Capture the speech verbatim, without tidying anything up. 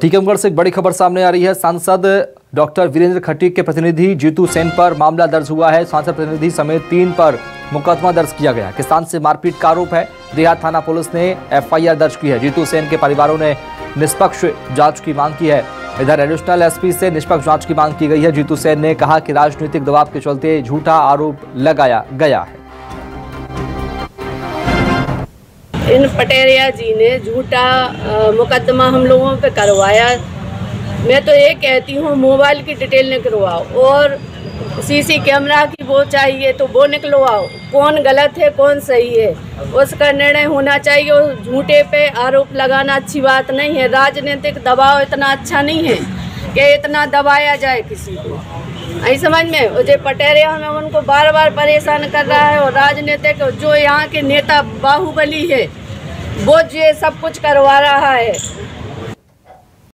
टीकमगढ़ से एक बड़ी खबर सामने आ रही है। सांसद डॉक्टर वीरेंद्र खटीक के प्रतिनिधि जीतू सेन पर मामला दर्ज हुआ है। सांसद प्रतिनिधि समेत तीन पर मुकदमा दर्ज किया गया। किसान से मारपीट का आरोप है। देहात थाना पुलिस ने एफ आई आर दर्ज की है। जीतू सेन के परिवारों ने निष्पक्ष जांच की मांग की है। इधर एडिशनल एस पी से निष्पक्ष जाँच की मांग की गई है। जीतू सेन ने कहा कि राजनीतिक दबाव के चलते झूठा आरोप लगाया गया है। इन पटेरिया जी ने झूठा मुकदमा हम लोगों पे करवाया। मैं तो ये कहती हूँ मोबाइल की डिटेल निकलवाओ और सी सी कैमरा की वो चाहिए तो वो निकलवाओ। कौन गलत है कौन सही है उसका निर्णय होना चाहिए। और झूठे पे आरोप लगाना अच्छी बात नहीं है। राजनीतिक दबाव इतना अच्छा नहीं है कि इतना दबाया जाए किसी को। आई समझ में जय पटेरिया में उनको बार बार परेशान कर रहा है। और राजनीतिक जो यहाँ के नेता बाहुबली है वो ये सब कुछ करवा रहा है।